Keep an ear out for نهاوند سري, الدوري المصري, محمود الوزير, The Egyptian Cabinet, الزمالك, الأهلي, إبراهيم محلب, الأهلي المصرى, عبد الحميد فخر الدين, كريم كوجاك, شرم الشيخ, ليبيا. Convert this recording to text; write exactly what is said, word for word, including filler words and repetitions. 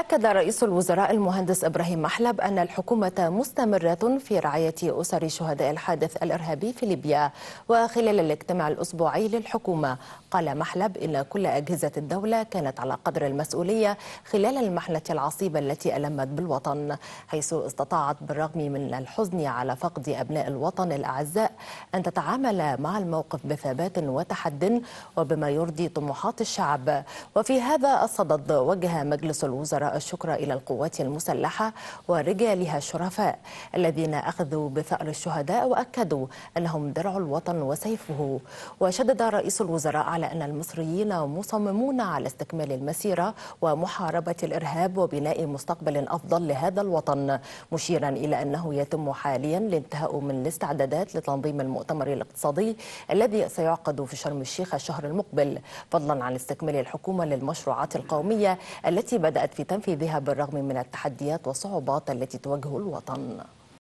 أكد رئيس الوزراء المهندس إبراهيم محلب أن الحكومة مستمرة في رعاية أسر شهداء الحادث الإرهابي في ليبيا. وخلال الاجتماع الأسبوعي للحكومة قال محلب إن كل أجهزة الدولة كانت على قدر المسؤولية خلال المحنة العصيبة التي ألمت بالوطن، حيث استطاعت بالرغم من الحزن على فقد أبناء الوطن الأعزاء أن تتعامل مع الموقف بثبات وتحد وبما يرضي طموحات الشعب. وفي هذا الصدد وجه مجلس الوزراء الشكر إلى القوات المسلحة ورجالها الشرفاء الذين أخذوا بثأر الشهداء وأكدوا أنهم درع الوطن وسيفه. وشدد رئيس الوزراء على أن المصريين مصممون على استكمال المسيرة ومحاربة الإرهاب وبناء مستقبل أفضل لهذا الوطن، مشيرا إلى أنه يتم حاليا الانتهاء من الاستعدادات لتنظيم المؤتمر الاقتصادي الذي سيعقد في شرم الشيخ الشهر المقبل، فضلا عن استكمال الحكومة للمشروعات القومية التي بدأت في تنفيذها بالرغم من التحديات والصعوبات التي تواجه الوطن.